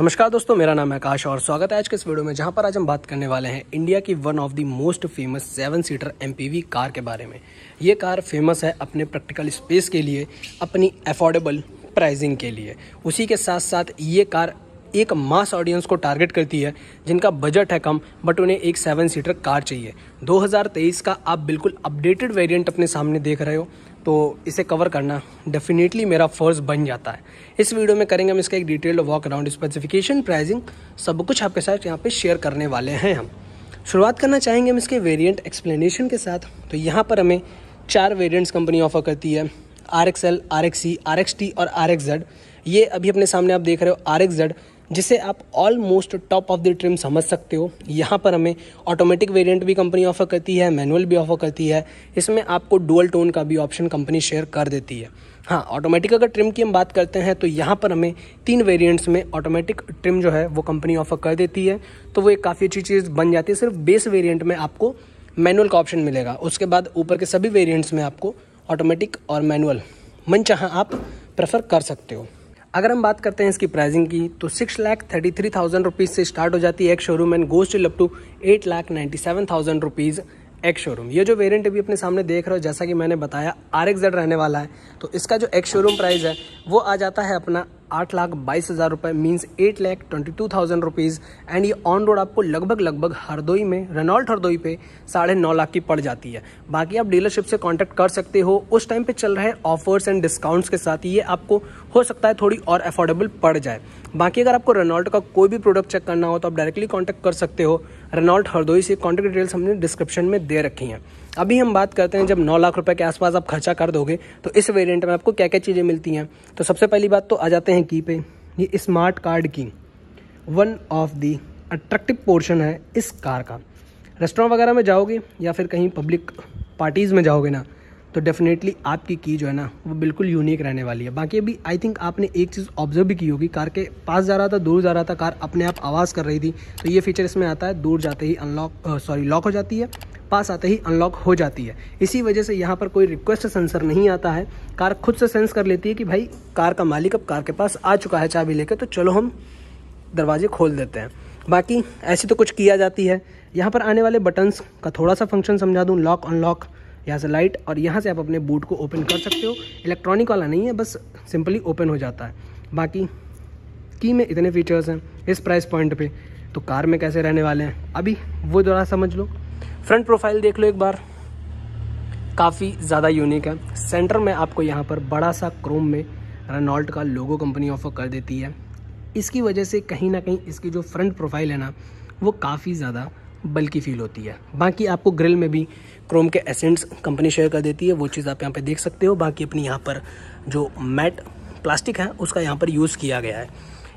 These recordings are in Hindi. नमस्कार दोस्तों, मेरा नाम है आकाश और स्वागत है आज के इस वीडियो में, जहां पर आज हम बात करने वाले हैं इंडिया की one of the most famous 7 seater MPV car के बारे में। ये कार फेमस है अपने प्रैक्टिकल स्पेस के लिए, अपनी अफोर्डेबल प्राइसिंग के लिए। उसी के साथ साथ ये कार एक मास ऑडियंस को टारगेट करती है जिनका बजट है कम बट उन्हें एक 7 सीटर कार चाहिए। 2023 का आप बिल्कुल अपडेटेड वेरिएंट अपने सामने देख रहे हो, तो इसे कवर करना डेफिनेटली मेरा फ़र्ज़ बन जाता है। इस वीडियो में करेंगे हम इसका एक detailed walk around, specification, pricing, सब कुछ आपके साथ यहाँ पे शेयर करने वाले हैं। हम शुरुआत करना चाहेंगे हम इसके वेरिएंट एक्सप्लेनेशन के साथ। तो यहाँ पर हमें 4 वेरिएंट्स कंपनी ऑफर करती है, RXL, RXC, RXT और RXZ। ये अभी अपने सामने आप देख रहे हो RXZ, जिसे आप almost top of the trim समझ सकते हो। यहाँ पर हमें ऑटोमेटिक वेरिएंट भी कंपनी ऑफर करती है, मैनुअल भी ऑफर करती है। इसमें आपको डुअल टोन का भी ऑप्शन कंपनी शेयर कर देती है। हाँ, ऑटोमेटिक अगर ट्रिम की हम बात करते हैं तो यहाँ पर हमें 3 वेरिएंट्स में ऑटोमेटिक ट्रिम जो है वो कंपनी ऑफर कर देती है, तो वो एक काफ़ी अच्छी चीज़ बन जाती है। सिर्फ बेस वेरिएंट में आपको मैनुअल का ऑप्शन मिलेगा, उसके बाद ऊपर के सभी वेरिएंट्स में आपको ऑटोमेटिक और मैनुअल मनचाहा आप प्रेफर कर सकते हो। अगर हम बात करते हैं इसकी प्राइसिंग की, तो 6,33,000 रुपीज़ से स्टार्ट हो जाती है एक showroom and goes till up to 8,97,000 rupees ex showroom. ये जो वेरिएंट अभी अपने सामने देख रहे हो, जैसा कि मैंने बताया RXZ रहने वाला है, तो इसका जो एक्स शोरूम प्राइस है वो आ जाता है अपना 8,22,000 रुपये, मीन्स 8,22,000 रुपीज़। एंड ये ऑन रोड आपको लगभग हरदोई में, रेनॉल्ट हरदोई पे 9.5 लाख की पड़ जाती है। बाकी आप डीलरशिप से कांटेक्ट कर सकते हो, उस टाइम पे चल रहे ऑफर्स एंड डिस्काउंट्स के साथ ये आपको हो सकता है थोड़ी और अफोर्डेबल पड़ जाए। बाकी अगर आपको रेनॉल्ट का कोई भी प्रोडक्ट चेक करना हो तो आप डायरेक्टली कॉन्टैक्ट कर सकते हो रेनॉल्ट हरदोई से। कॉन्टैक्ट डिटेल्स हमने डिस्क्रिप्शन में दे रखी हैं। अभी हम बात करते हैं, जब 9 लाख रुपए के आसपास आप खर्चा कर दोगे तो इस वेरिएंट में आपको क्या क्या चीज़ें मिलती हैं। तो सबसे पहली बात तो आ जाते हैं की पे। ये स्मार्ट कार्ड की one of the attractive portion है इस कार का। रेस्टोरेंट वगैरह में जाओगे या फिर कहीं पब्लिक पार्टीज़ में जाओगे ना, तो डेफिनेटली आपकी की जो है ना वो बिल्कुल यूनिक रहने वाली है। बाकी अभी आई थिंक आपने एक चीज़ ऑब्जर्व भी की होगी, कार के पास जा रहा था, दूर जा रहा था, कार अपने आप आवाज़ कर रही थी, तो ये फीचर इसमें आता है। दूर जाते ही लॉक हो जाती है, पास आते ही अनलॉक हो जाती है। इसी वजह से यहाँ पर कोई रिक्वेस्ट सेंसर नहीं आता है, कार खुद से सेंस कर लेती है कि भाई कार का मालिक अब कार के पास आ चुका है चाबी लेकर, तो चलो हम दरवाजे खोल देते हैं। बाकी ऐसी तो कुछ किया जाती है। यहाँ पर आने वाले बटन्स का थोड़ा सा फंक्शन समझा दूँ, लॉक अनलॉक, यहाँ से लाइट, और यहाँ से आप अपने बूट को ओपन कर सकते हो। इलेक्ट्रॉनिक वाला नहीं है, बस सिंपली ओपन हो जाता है। बाकी की में इतने फीचर्स हैं इस प्राइस पॉइंट पे, तो कार में कैसे रहने वाले हैं अभी वो ज़रा समझ लो। फ्रंट प्रोफाइल देख लो एक बार, काफ़ी ज़्यादा यूनिक है। सेंटर में आपको यहाँ पर बड़ा सा क्रोम में रेनॉल्ट का लोगो कंपनी ऑफर कर देती है। इसकी वजह से कहीं ना कहीं इसकी जो फ्रंट प्रोफाइल है ना वो काफ़ी ज़्यादा बल्कि फील होती है। बाकी आपको ग्रिल में भी क्रोम के एसेंट्स कंपनी शेयर कर देती है, वो चीज़ आप यहाँ पे देख सकते हो। बाकी अपनी यहाँ पर जो मैट प्लास्टिक है उसका यहाँ पर यूज़ किया गया है।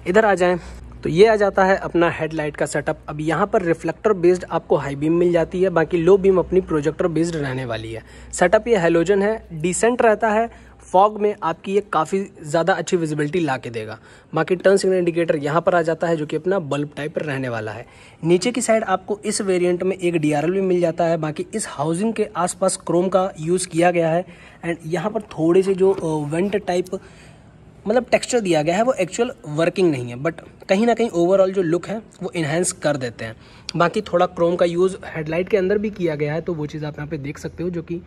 इधर आ जाएं तो ये आ जाता है अपना हेडलाइट का सेटअप। अब यहाँ पर रिफ्लेक्टर बेस्ड आपको हाई बीम मिल जाती है, बाकी लो बीम अपनी प्रोजेक्टर बेस्ड रहने वाली है। सेटअप ये हेलोजन है, डिसेंट रहता है, फॉग में आपकी ये काफ़ी ज़्यादा अच्छी विजिबिलिटी ला के देगा। बाकी टर्न सिग्नल इंडिकेटर यहाँ पर आ जाता है, जो कि अपना बल्ब टाइप पर रहने वाला है। नीचे की साइड आपको इस वेरिएंट में एक DRL भी मिल जाता है। बाकी इस हाउसिंग के आसपास क्रोम का यूज़ किया गया है, एंड यहाँ पर थोड़े से जो वेंट टाइप मतलब टेक्सचर दिया गया है वो एक्चुअल वर्किंग नहीं है, बट कहीं ना कहीं ओवरऑल जो लुक है वो इन्हेंस कर देते हैं। बाकी थोड़ा क्रोम का यूज़ हेडलाइट के अंदर भी किया गया है, तो वो चीज़ आप यहाँ पे देख सकते हो, जो कि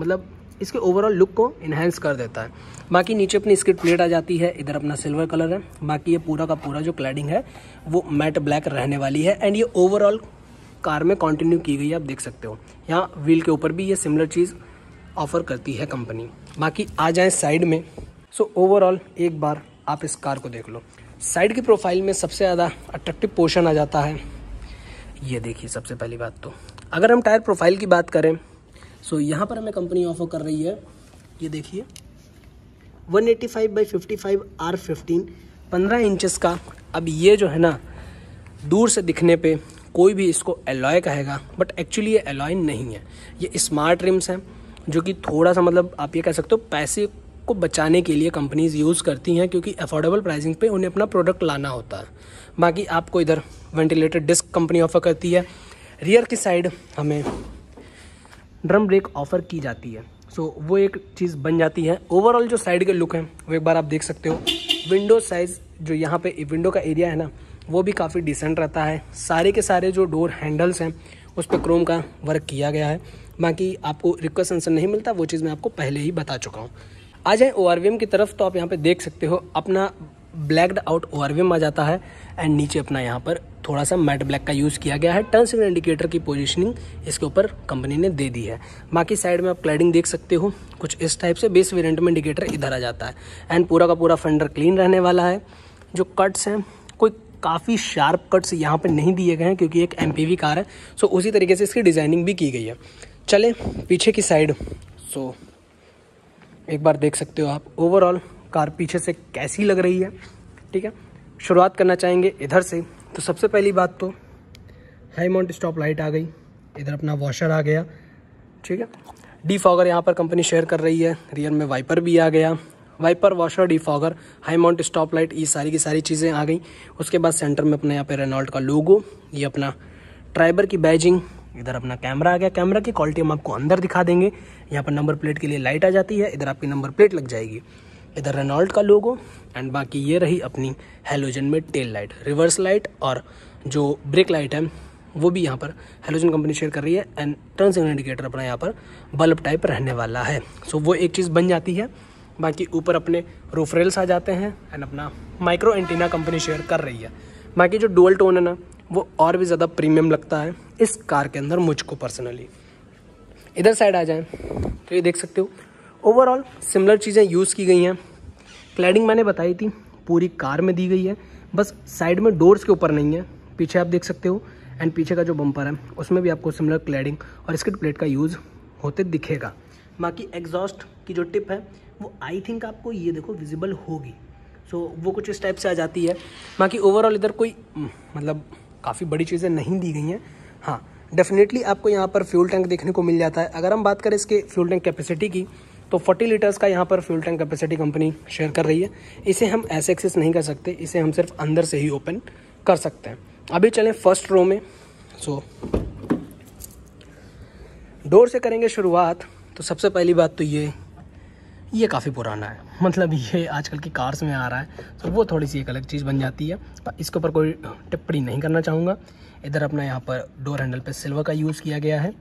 मतलब इसके ओवरऑल लुक को इन्हेंस कर देता है। बाकी नीचे अपनी स्किड प्लेट आ जाती है, इधर अपना सिल्वर कलर है। बाकी ये पूरा का पूरा जो क्लैडिंग है वो मैट ब्लैक रहने वाली है, एंड ये ओवरऑल कार में कंटिन्यू की गई है, आप देख सकते हो। यहाँ व्हील के ऊपर भी ये सिमिलर चीज़ ऑफर करती है कंपनी। बाकी आ जाए साइड में, सो ओवरऑल एक बार आप इस कार को देख लो। साइड की प्रोफाइल में सबसे ज़्यादा अट्रैक्टिव पोर्शन आ जाता है, ये देखिए। सबसे पहली बात तो अगर हम टायर प्रोफाइल की बात करें, सो यहाँ पर हमें कंपनी ऑफर कर रही है, ये देखिए, 185/55R15 15 इंचेस का। अब ये जो है ना दूर से दिखने पे कोई भी इसको एलॉय कहेगा, बट एक्चुअली ये एलॉय नहीं है, ये स्मार्ट रिम्स हैं, जो कि थोड़ा सा मतलब आप ये कह सकते हो पैसे को बचाने के लिए कंपनीज यूज़ करती हैं, क्योंकि अफोर्डेबल प्राइसिंग पे उन्हें अपना प्रोडक्ट लाना होता है। बाकी आपको इधर वेंटिलेटेड डिस्क कंपनी ऑफर करती है। रियर की साइड हमें ड्रम ब्रेक ऑफर की जाती है, सो वो एक चीज़ बन जाती है। ओवरऑल जो साइड के लुक हैं वो एक बार आप देख सकते हो। विंडो साइज़ जो यहाँ पे विंडो का एरिया है ना वो भी काफ़ी डिसेंट रहता है। सारे के सारे जो डोर हैंडल्स हैं उस पर क्रोम का वर्क किया गया है। बाकी आपको रिक्वेस्ट सेंसर नहीं मिलता, वो चीज़ मैं आपको पहले ही बता चुका हूँ। आ जाए ओआरवीएम की तरफ तो आप यहाँ पे देख सकते हो अपना ब्लैक्ड आउट ओआरवीएम आ जाता है एंड नीचे अपना यहाँ पर थोड़ा सा मैट ब्लैक का यूज़ किया गया है। टर्न सिग्नल इंडिकेटर की पोजीशनिंग इसके ऊपर कंपनी ने दे दी है। बाकी साइड में आप क्लैडिंग देख सकते हो कुछ इस टाइप से। बेस वेरिएंट में इंडिकेटर इधर आ जाता है एंड पूरा का पूरा फेंडर क्लीन रहने वाला है। जो कट्स हैं कोई काफ़ी शार्प कट्स यहाँ पर नहीं दिए गए हैं क्योंकि एक एमपीवी कार है, सो उसी तरीके से इसकी डिज़ाइनिंग भी की गई है। चले पीछे की साइड, सो एक बार देख सकते हो आप ओवरऑल कार पीछे से कैसी लग रही है। ठीक है, शुरुआत करना चाहेंगे इधर से तो सबसे पहली बात तो हाई माउंट स्टॉप लाइट आ गई, इधर अपना वॉशर आ गया। ठीक है, डिफॉगर यहाँ पर कंपनी शेयर कर रही है। रियर में वाइपर भी आ गया, wiper, washer, defogger, high mount stop light, ये सारी की सारी चीज़ें आ गई। उसके बाद सेंटर में अपने यहाँ पर रेनॉल्ट का लोगो, ये अपना ट्राइबर की बैजिंग, इधर अपना कैमरा आ गया। कैमरा की क्वालिटी हम आपको अंदर दिखा देंगे। यहाँ पर नंबर प्लेट के लिए लाइट आ जाती है, इधर आपकी नंबर प्लेट लग जाएगी। इधर रेनॉल्ट का लोगो एंड बाकी ये रही अपनी हेलोजन में टेल लाइट, रिवर्स लाइट और जो ब्रेक लाइट है वो भी यहाँ पर हेलोजन कंपनी शेयर कर रही है। एंड टर्न सिग्नल इंडिकेटर अपना यहाँ पर बल्ब टाइप रहने वाला है, सो वो एक चीज़ बन जाती है। बाकी ऊपर अपने रूफ रेल्स आ जाते हैं एंड अपना माइक्रो एंटीना कंपनी शेयर कर रही है। बाकी जो डुअल टोन है ना वो और भी ज़्यादा प्रीमियम लगता है इस कार के अंदर मुझको पर्सनली। इधर साइड आ जाएं तो ये देख सकते हो ओवरऑल सिमिलर चीज़ें यूज़ की गई हैं। क्लैडिंग मैंने बताई थी पूरी कार में दी गई है, बस साइड में डोर्स के ऊपर नहीं है। पीछे आप देख सकते हो एंड पीछे का जो बम्पर है उसमें भी आपको सिमिलर क्लैडिंग और स्किड प्लेट का यूज़ होते दिखेगा। बाकी एग्जॉस्ट की जो टिप है वो आई थिंक आपको ये देखो विजिबल होगी, सो वो कुछ इस टाइप से आ जाती है। बाकी ओवरऑल इधर कोई मतलब काफ़ी बड़ी चीज़ें नहीं दी गई हैं। हाँ, डेफिनेटली आपको यहाँ पर फ्यूल टैंक देखने को मिल जाता है। अगर हम बात करें इसके फ्यूल टैंक कैपेसिटी की तो 40 लीटर्स का यहाँ पर fuel tank capacity company share कर रही है। इसे हम ऐसे एक्सेस नहीं कर सकते, इसे हम सिर्फ अंदर से ही ओपन कर सकते हैं। अभी चलें फर्स्ट रो में, सो डोर से करेंगे शुरुआत। तो सबसे पहली बात तो ये काफ़ी पुराना है, मतलब ये आजकल की कार्स में आ रहा है, तो वो थोड़ी सी एक अलग चीज़ बन जाती है। इसके ऊपर कोई टिप्पणी नहीं करना चाहूँगा। इधर अपना यहाँ पर डोर हैंडल पे सिल्वर का यूज़ किया गया है।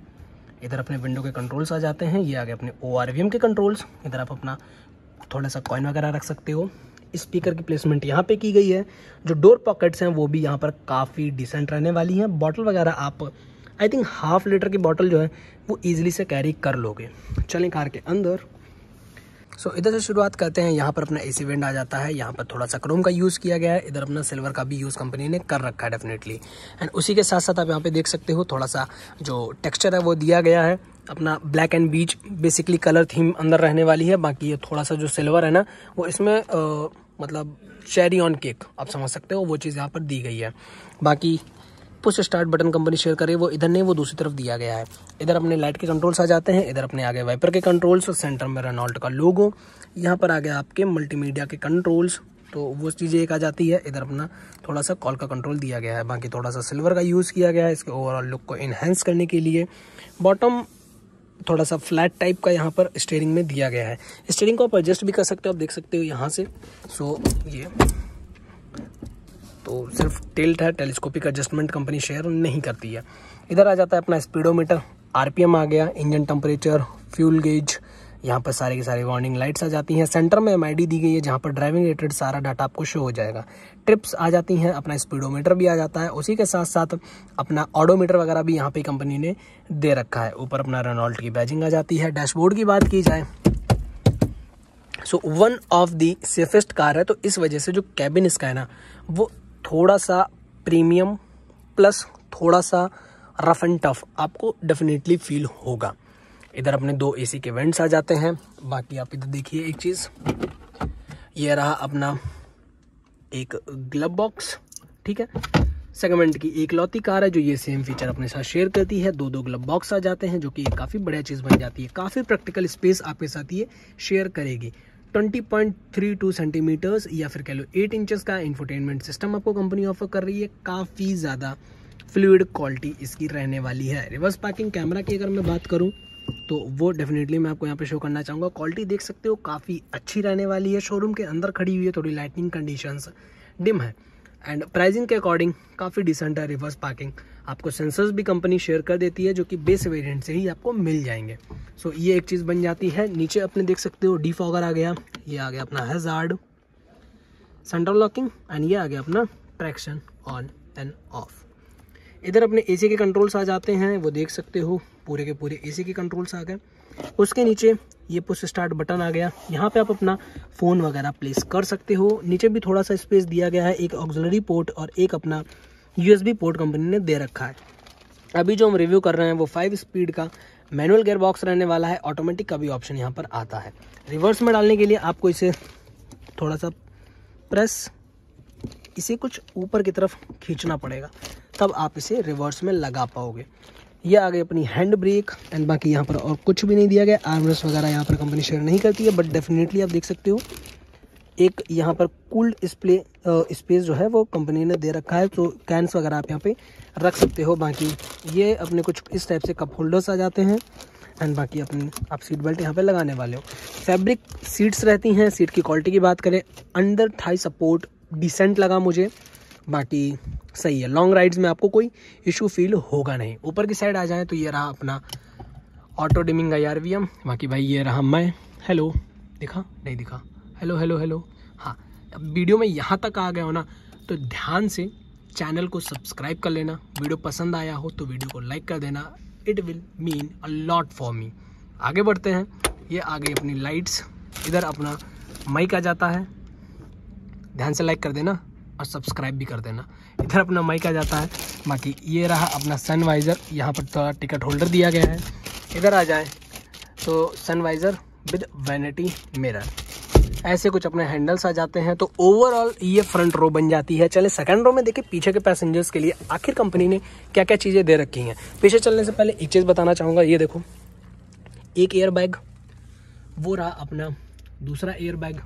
इधर अपने विंडो के कंट्रोल्स आ जाते हैं, ये आ गए अपने ओआरवीएम के कंट्रोल्स। इधर आप अपना थोड़ा सा कॉइन वगैरह रख सकते हो। स्पीकर की प्लेसमेंट यहाँ पर की गई है। जो डोर पॉकेट्स हैं वो भी यहाँ पर काफ़ी डिसेंट रहने वाली हैं। बॉटल वगैरह आप आई थिंक हाफ लीटर की बॉटल जो है वो ईजिली से कैरी कर लोगे। चलें कार के अंदर, सो इधर से शुरुआत करते हैं। यहाँ पर अपना एसी वेंट आ जाता है, यहाँ पर थोड़ा सा क्रोम का यूज़ किया गया है। इधर अपना सिल्वर का भी यूज़ कंपनी ने कर रखा है डेफिनेटली। एंड उसी के साथ साथ आप यहाँ पे देख सकते हो थोड़ा सा जो टेक्सचर है वो दिया गया है। अपना black and beige basically colour theme अंदर रहने वाली है। बाकी ये थोड़ा सा जो सिल्वर है ना वो इसमें मतलब चेरी ऑन केक आप समझ सकते हो, वो चीज़ यहाँ पर दी गई है। बाकी push start button company share कर रही है, वो इधर नहीं, वो दूसरी तरफ दिया गया है। इधर अपने लाइट के कंट्रोल्स आ जाते हैं, इधर अपने आगे वाइपर के कंट्रोल्स, सेंटर में रेनॉल्ट का लोगो, यहाँ पर आ गया आपके मल्टीमीडिया के कंट्रोल्स, तो वो चीज़ें एक आ जाती है। इधर अपना थोड़ा सा कॉल का कंट्रोल दिया गया है। बाकी थोड़ा सा सिल्वर का यूज़ किया गया है इसके ओवरऑल लुक को इन्हेंस करने के लिए। बॉटम थोड़ा सा फ्लैट टाइप का यहाँ पर स्टीयरिंग में दिया गया है। स्टीयरिंग को आप एडजस्ट भी कर सकते हो, आप देख सकते हो यहाँ से। सो ये तो सिर्फ टिल्ट है, टेलीस्कोपिक एडजस्टमेंट कंपनी शेयर नहीं करती है। इधर आ जाता है अपना स्पीडोमीटर, आरपीएम आ गया, इंजन टेम्परेचर, फ्यूल गेज, यहाँ पर सारे के सारे वार्निंग लाइट्स आ जाती हैं। सेंटर में एमआईडी दी गई है जहाँ पर ड्राइविंग रिलेटेड सारा डाटा आपको शो हो जाएगा। ट्रिप्स आ जाती हैं, अपना स्पीडोमीटर भी आ जाता है, उसी के साथ साथ अपना ऑडोमीटर वगैरह भी यहाँ पर कंपनी ने दे रखा है। ऊपर अपना रेनॉल्ट की बैजिंग आ जाती है। डैशबोर्ड की बात की जाए so one of the safest car है, तो इस वजह से जो कैबिन इसका है ना वो थोड़ा सा प्रीमियम प्लस थोड़ा सा रफ़ एंड टफ आपको डेफिनेटली फील होगा। इधर अपने दो एसी के वेंट्स आ जाते हैं। बाकी आप इधर देखिए एक चीज़, यह रहा अपना एक ग्लब बॉक्स। ठीक है, सेगमेंट की एक लौती कार है जो ये सेम फीचर अपने साथ शेयर करती है। दो दो ग्लब बॉक्स आ जाते हैं जो कि एक काफ़ी बढ़िया चीज़ बन जाती है। काफ़ी प्रैक्टिकल स्पेस आपके साथ ये शेयर करेगी। 20.32 सेंटीमीटर्स या फिर कह लो 8 इंचेस का इंफोटेनमेंट सिस्टम आपको कंपनी ऑफर कर रही है। काफ़ी ज़्यादा फ्लूइड क्वालिटी इसकी रहने वाली है। रिवर्स पार्किंग कैमरा की अगर मैं बात करूं तो वो डेफिनेटली मैं आपको यहाँ पे शो करना चाहूँगा। क्वालिटी देख सकते हो काफ़ी अच्छी रहने वाली है। शोरूम के अंदर खड़ी हुई है, थोड़ी लाइटनिंग कंडीशंस डिम है एंड प्राइसिंग के अकॉर्डिंग काफ़ी डिसेंट है। रिवर्स पार्किंग आपको सेंसर्स भी कंपनी शेयर कर देती है जो कि बेस वेरिएंट से ही आपको मिल जाएंगे। सो ये एक चीज़ बन जाती है। नीचे अपने देख सकते हो डिफॉगर आ गया, ये आ गया अपना हैजार्ड, सेंट्रल लॉकिंग एंड ये आ गया अपना ट्रैक्शन ऑन एंड ऑफ। इधर अपने एसी के कंट्रोल्स आ जाते हैं, वो देख सकते हो पूरे के पूरे एसी के कंट्रोल्स आ गए। उसके नीचे ये पुश स्टार्ट बटन आ गया, यहाँ पे आप अपना फ़ोन वगैरह प्लेस कर सकते हो। नीचे भी थोड़ा सा स्पेस दिया गया है, एक ऑक्सिलरी पोर्ट और एक अपना यूएसबी पोर्ट कंपनी ने दे रखा है। अभी जो हम रिव्यू कर रहे हैं वो 5 स्पीड का मैनुअल गियर बॉक्स रहने वाला है। ऑटोमेटिक का भी ऑप्शन यहाँ पर आता है। रिवर्स में डालने के लिए आपको इसे थोड़ा सा प्रेस, इसे कुछ ऊपर की तरफ खींचना पड़ेगा तब आप इसे रिवर्स में लगा पाओगे। ये आ गई अपनी हैंड ब्रेक एंड बाकी यहाँ पर और कुछ भी नहीं दिया गया। आर्मरेस्ट वगैरह यहाँ पर कंपनी शेयर नहीं करती है, बट डेफिनेटली आप देख सकते हो एक यहाँ पर कूल डिस्प्ले स्पेस जो है वो कंपनी ने दे रखा है, तो कैंस वगैरह आप यहाँ पे रख सकते हो। बाकी ये अपने कुछ इस टाइप से कप होल्डर्स आ जाते हैं एंड बाकी अपनी आप सीट बेल्ट यहाँ पे लगाने वाले हो। फैब्रिक सीट्स रहती हैं। सीट की क्वालिटी की बात करें, अंडर थाई सपोर्ट डिसेंट लगा मुझे, बाकी सही है। लॉन्ग राइड्स में आपको कोई इशू फील होगा नहीं। ऊपर की साइड आ जाएं तो ये रहा अपना ऑटो डिमिंग IRVM। बाकी भाई ये रहा मैं, हेलो दिखा नहीं दिखा, हेलो हेलो हेलो। हाँ, अब वीडियो में यहाँ तक आ गए हो ना तो ध्यान से चैनल को सब्सक्राइब कर लेना। वीडियो पसंद आया हो तो वीडियो को लाइक कर देना, it will mean a lot for me. आगे बढ़ते हैं। ये आ गई अपनी लाइट्स, इधर अपना माइक आ जाता है, ध्यान से लाइक कर देना और सब्सक्राइब भी कर देना। इधर अपना माइक आ जाता है। बाकी ये रहा अपना सनवाइज़र, यहाँ पर थोड़ा टिकट होल्डर दिया गया है। इधर आ जाए तो सनवाइज़र विद वैनिटी मिरर, ऐसे कुछ अपने हैंडल्स आ जाते हैं। तो ओवरऑल ये फ्रंट रो बन जाती है। चले सेकंड रो में देखें पीछे के पैसेंजर्स के लिए आखिर कंपनी ने क्या क्या चीज़ें दे रखी हैं। पीछे चलने से पहले एक चीज़ बताना चाहूँगा, ये देखो एक एयर बैग, वो रहा अपना दूसरा एयर बैग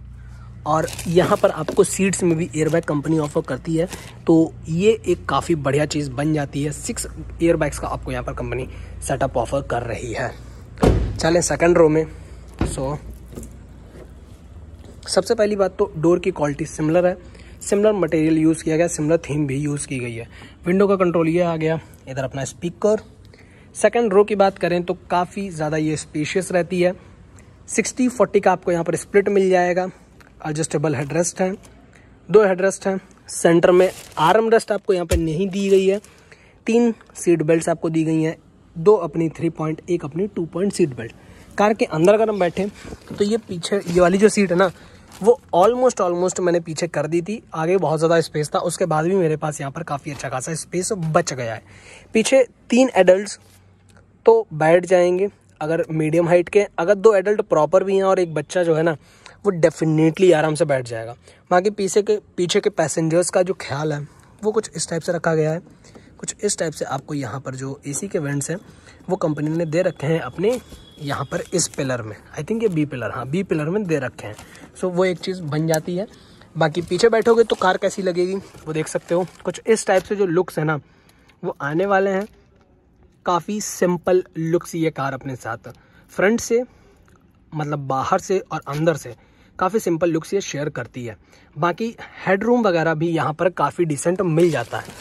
और यहाँ पर आपको सीट्स में भी एयरबैग कंपनी ऑफर करती है, तो ये एक काफ़ी बढ़िया चीज़ बन जाती है। 6 एयरबैग्स का आपको यहाँ पर कंपनी सेटअप ऑफर कर रही है। चलें सेकंड रो में। सो सबसे पहली बात तो डोर की क्वालिटी सिमिलर है, सिमिलर मटेरियल यूज़ किया गया, सिमिलर थीम भी यूज़ की गई है। विंडो का कंट्रोल ये आ गया, इधर अपना स्पीकर। सेकेंड रो की बात करें तो काफ़ी ज़्यादा ये स्पेशियस रहती है। 60-40 का आपको यहाँ पर स्प्लिट मिल जाएगा। एडजस्टेबल हेडरेस्ट हैं, 2 हेडरेस्ट हैं। सेंटर में आर्मरेस्ट आपको यहाँ पर नहीं दी गई है। 3 सीट बेल्ट आपको दी गई हैं, 2 अपनी 3 पॉइंट, 1 अपनी 2 पॉइंट सीट बेल्ट। कार के अंदर अगर हम बैठें तो ये पीछे ये वाली जो सीट है ना वो ऑलमोस्ट मैंने पीछे कर दी थी। आगे बहुत ज़्यादा स्पेस था, उसके बाद भी मेरे पास यहाँ पर काफ़ी अच्छा खासा स्पेस बच गया है। पीछे 3 एडल्ट तो बैठ जाएंगे अगर मीडियम हाइट के, अगर 2 एडल्ट प्रॉपर भी हैं और एक बच्चा जो है ना वो डेफिनेटली आराम से बैठ जाएगा। बाकी पीछे के पैसेंजर्स का जो ख्याल है वो कुछ इस टाइप से रखा गया है। कुछ इस टाइप से आपको यहाँ पर जो एसी के वेंट्स हैं वो कंपनी ने दे रखे हैं अपने यहाँ पर इस पिलर में, आई थिंक ये बी पिलर, हाँ बी पिलर में दे रखे हैं। सो वो एक चीज़ बन जाती है। बाकी पीछे बैठोगे तो कार कैसी लगेगी वो देख सकते हो। कुछ इस टाइप से जो लुक्स हैं ना वो आने वाले हैं। काफ़ी सिंपल लुक्स ये कार अपने साथ फ्रंट से मतलब बाहर से और अंदर से काफ़ी सिंपल लुक्स ये शेयर करती है। बाकी हेडरूम वगैरह भी यहाँ पर काफ़ी डिसेंट मिल जाता है।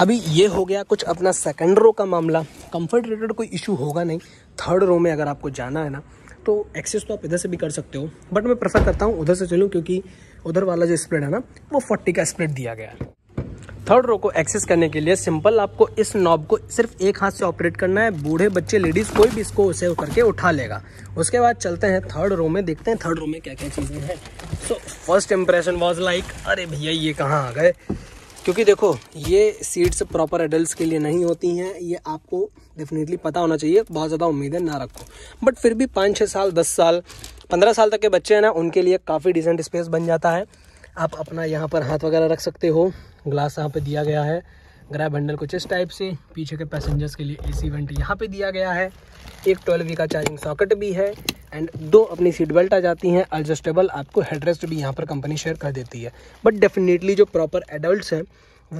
अभी ये हो गया कुछ अपना सेकंड रो का मामला। कंफर्ट रिलेटेड कोई इशू होगा नहीं। थर्ड रो में अगर आपको जाना है ना तो एक्सेस तो आप इधर से भी कर सकते हो, बट मैं प्रेफर करता हूँ उधर से चलूँ क्योंकि उधर वाला जो स्प्लिट है ना वो 40 का स्प्लिट दिया गया है। थर्ड रो को एक्सेस करने के लिए सिंपल आपको इस नॉब को सिर्फ एक हाथ से ऑपरेट करना है। बूढ़े बच्चे लेडीज़ कोई भी इसको उसे करके उठा लेगा। उसके बाद चलते हैं थर्ड रो में, देखते हैं थर्ड रो में क्या क्या चीज़ें हैं। So first impression was like अरे भैया ये कहाँ आ गए, क्योंकि देखो ये सीट्स प्रॉपर एडल्ट्स के लिए नहीं होती हैं। ये आपको डेफिनेटली पता होना चाहिए, बहुत ज़्यादा उम्मीदें ना रखो, बट फिर भी 5-6 साल, 10 साल, 15 साल तक के बच्चे हैं ना उनके लिए काफ़ी डिसेंट स्पेस बन जाता है। आप अपना यहाँ पर हाथ वगैरह रख सकते हो। ग्लास यहाँ पे दिया गया है, ग्रैब हैंडल कुछ इस टाइप से। पीछे के पैसेंजर्स के लिए एसी वेंट यहाँ पे दिया गया है। एक 12V का चार्जिंग सॉकेट भी है एंड 2 अपनी सीट बेल्ट आ जाती हैं। एडजस्टेबल आपको हेडरेस्ट भी यहाँ पर कंपनी शेयर कर देती है, बट डेफिनेटली जो प्रॉपर एडल्ट हैं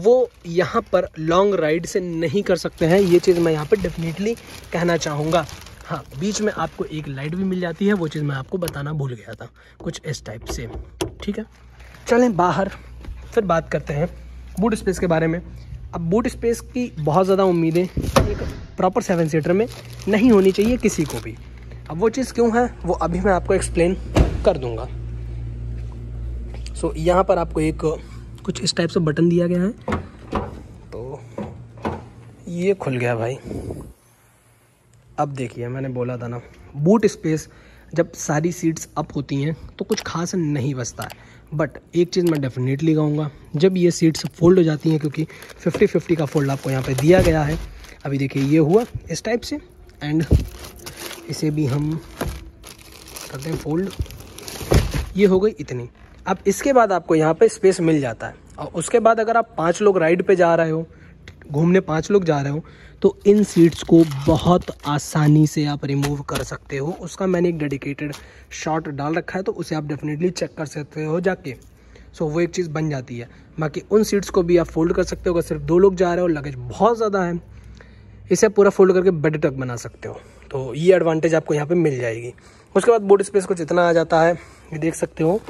वो यहाँ पर लॉन्ग राइड से नहीं कर सकते हैं। ये चीज़ मैं यहाँ पर डेफिनेटली कहना चाहूँगा। हाँ, बीच में आपको एक लाइट भी मिल जाती है, वो चीज़ मैं आपको बताना भूल गया था, कुछ इस टाइप से। ठीक है, चलें बाहर। फिर बात करते हैं बूट स्पेस के बारे में। अब बूट स्पेस की बहुत ज़्यादा उम्मीदें एक प्रॉपर 7 सीटर में नहीं होनी चाहिए किसी को भी। अब वो चीज़ क्यों है वो अभी मैं आपको एक्सप्लेन कर दूंगा। सो यहाँ पर आपको एक कुछ इस टाइप से बटन दिया गया है, तो ये खुल गया भाई। अब देखिए, मैंने बोला था ना, बूट स्पेस जब सारी सीट्स अप होती हैं तो कुछ खास नहीं बचता है। बट एक चीज़ मैं डेफिनेटली कहूँगा, जब ये सीट्स फोल्ड हो जाती हैं, क्योंकि 50-50 का फोल्ड आपको यहाँ पे दिया गया है। अभी देखिए ये हुआ इस टाइप से, एंड इसे भी हम करते हैं फोल्ड, ये हो गई इतनी। अब इसके बाद आपको यहाँ पे स्पेस मिल जाता है। और उसके बाद अगर आप 5 लोग राइड पे जा रहे हो, घूमने 5 लोग जा रहे हो, तो इन सीट्स को बहुत आसानी से आप रिमूव कर सकते हो। उसका मैंने एक डेडिकेटेड शॉट डाल रखा है, तो उसे आप डेफिनेटली चेक कर सकते हो जाके। सो वो एक चीज़ बन जाती है। बाकी उन सीट्स को भी आप फोल्ड कर सकते हो अगर सिर्फ 2 लोग जा रहे हो, लगेज बहुत ज़्यादा है, इसे आप पूरा फोल्ड करके बेड तक बना सकते हो। तो ये एडवांटेज आपको यहाँ पर मिल जाएगी। उसके बाद बूट स्पेस कुछ इतना आ जाता है, ये देख सकते हो।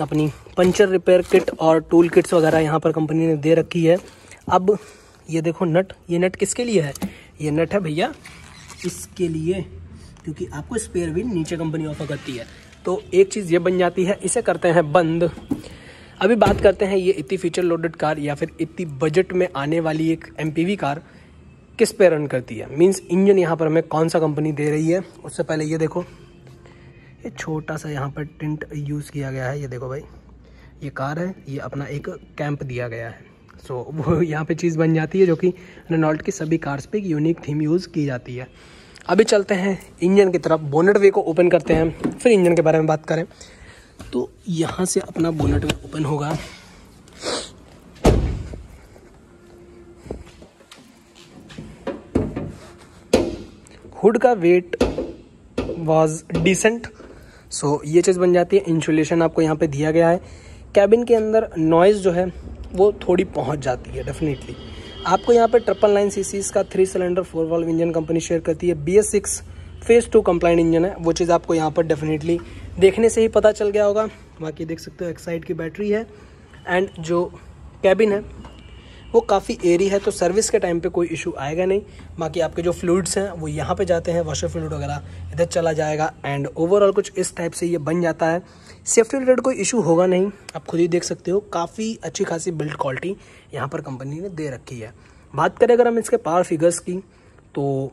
अपनी पंचर रिपेयर किट और टूल किट्स वगैरह यहाँ पर कंपनी ने दे रखी है। अब ये देखो नट, ये नट किसके लिए है? ये नट है भैया इसके लिए, क्योंकि आपको स्पेयर व्हील नीचे कंपनी ऑफर करती है। तो एक चीज़ ये बन जाती है, इसे करते हैं बंद। अभी बात करते हैं ये इतनी फीचर लोडेड कार या फिर इतनी बजट में आने वाली एक MPV कार किस पे रन करती है, मीन्स इंजन यहाँ पर हमें कौन सा कंपनी दे रही है। उससे पहले ये देखो, ये छोटा सा यहाँ पर टिंट यूज़ किया गया है। ये देखो भाई, ये कार है, ये अपना एक कैंप दिया गया है। सो वो यहाँ पे चीज़ बन जाती है जो कि रेनॉल्ट की सभी कार्स पे एक यूनिक थीम यूज़ की जाती है। अभी चलते हैं इंजन की तरफ, बोनेट वे को ओपन करते हैं, फिर इंजन के बारे में बात करें। तो यहाँ से अपना बोनेट वे ओपन होगा। हुड का वेट वॉज डिसेंट, सो ये चीज़ बन जाती है। इंसुलेशन आपको यहाँ पे दिया गया है। कैबिन के अंदर नॉइज़ जो है वो थोड़ी पहुंच जाती है डेफिनेटली। आपको यहाँ पे 999cc का 3 cylinder 4 valve engine company share करती है। BS6 फेज़ 2 कंप्लाइंट इंजन है, वो चीज़ आपको यहाँ पर डेफिनेटली देखने से ही पता चल गया होगा। बाकी देख सकते हो एक्साइड की बैटरी है, एंड जो कैबिन है वो काफ़ी एरी है, तो सर्विस के टाइम पे कोई इशू आएगा नहीं। बाकी आपके जो फ्लूइड्स हैं वो यहाँ पे जाते हैं, वॉशर फ्लूइड वगैरह इधर चला जाएगा, एंड ओवरऑल कुछ इस टाइप से ये बन जाता है। सेफ्टी रिलेटेड कोई इशू होगा नहीं, आप खुद ही देख सकते हो। काफ़ी अच्छी खासी बिल्ड क्वालिटी यहाँ पर कंपनी ने दे रखी है। बात करें अगर हम इसके पावर फिगर्स की, तो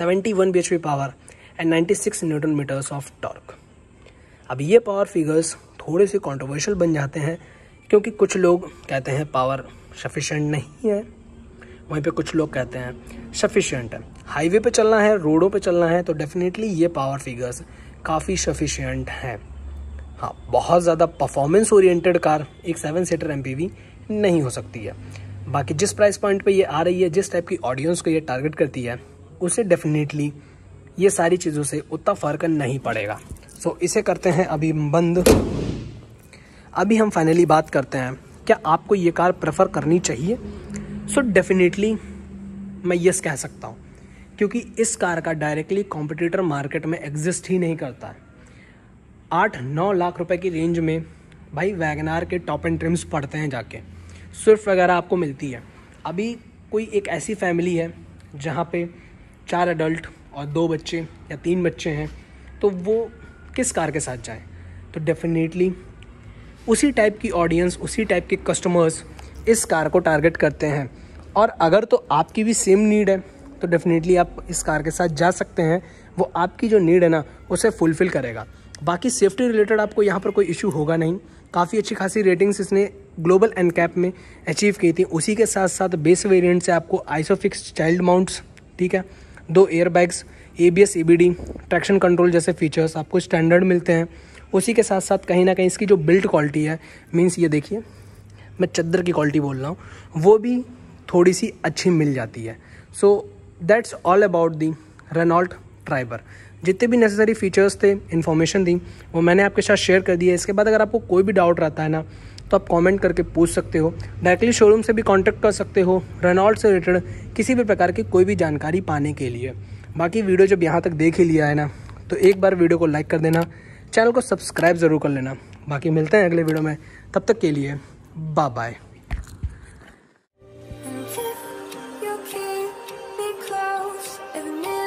71 bhp power and 96 Nm of torque. अब ये पावर फिगर्स थोड़े से कॉन्ट्रोवर्शियल बन जाते हैं, क्योंकि कुछ लोग कहते हैं पावर सफिशेंट नहीं है, वहीं पे कुछ लोग कहते हैं सफिशेंट है। हाईवे पे चलना है, रोडों पे चलना है, तो डेफिनेटली ये पावर फिगर्स काफ़ी सफिशेंट है। हाँ, बहुत ज़्यादा परफॉर्मेंस ओरिएंटेड कार एक 7 सीटर MPV नहीं हो सकती है। बाकी जिस प्राइस पॉइंट पे ये आ रही है, जिस टाइप की ऑडियंस को ये टारगेट करती है, उसे डेफिनेटली ये सारी चीज़ों से उतना फ़र्क नहीं पड़ेगा। सो इसे करते हैं अभी बंद। अभी हम फाइनली बात करते हैं, क्या आपको ये कार प्रेफर करनी चाहिए? सो डेफिनेटली मैं यस कह सकता हूँ, क्योंकि इस कार का डायरेक्टली कॉम्पिटिटर मार्केट में एग्जिस्ट ही नहीं करता है। 8-9 लाख रुपए की रेंज में भाई वैगनार के टॉप एंड ट्रिम्स पड़ते हैं जाके, स्विफ्ट वगैरह आपको मिलती है। अभी कोई एक ऐसी फैमिली है जहाँ पे 4 एडल्ट और 2 बच्चे या 3 बच्चे हैं, तो वो किस कार के साथ जाएँ? तो डेफिनेटली उसी टाइप की ऑडियंस, उसी टाइप के कस्टमर्स इस कार को टारगेट करते हैं। और अगर तो आपकी भी सेम नीड है, तो डेफिनेटली आप इस कार के साथ जा सकते हैं, वो आपकी जो नीड है ना उसे फुलफ़िल करेगा। बाकी सेफ्टी रिलेटेड आपको यहाँ पर कोई इशू होगा नहीं। काफ़ी अच्छी खासी रेटिंग्स इसने ग्लोबल एनकैप में अचीव की थी। उसी के साथ साथ बेस वेरिएंट से आपको आइसोफिक्स चाइल्ड माउंट्स, ठीक है, 2 airbags, ABS, EBD, traction control जैसे फीचर्स आपको स्टैंडर्ड मिलते हैं। उसी के साथ साथ कहीं ना कहीं इसकी जो बिल्ड क्वालिटी है, मीन्स ये देखिए, मैं चद्दर की क्वालिटी बोल रहा हूँ, वो भी थोड़ी सी अच्छी मिल जाती है। So that's all about the Renault Triber. जितने भी नेसेसरी फीचर्स थे, इन्फॉर्मेशन दी, वो मैंने आपके साथ शेयर कर दी है। इसके बाद अगर आपको कोई भी डाउट रहता है ना, तो आप कमेंट करके पूछ सकते हो, डायरेक्टली शोरूम से भी कॉन्टैक्ट कर सकते हो रेनॉल्ट से रिलेटेड किसी भी प्रकार की कोई भी जानकारी पाने के लिए। बाकी वीडियो जब यहाँ तक देख ही लिया है ना, तो एक बार वीडियो को लाइक कर देना, चैनल को सब्सक्राइब ज़रूर कर लेना। बाकी मिलते हैं अगले वीडियो में, तब तक के लिए बाय बाय।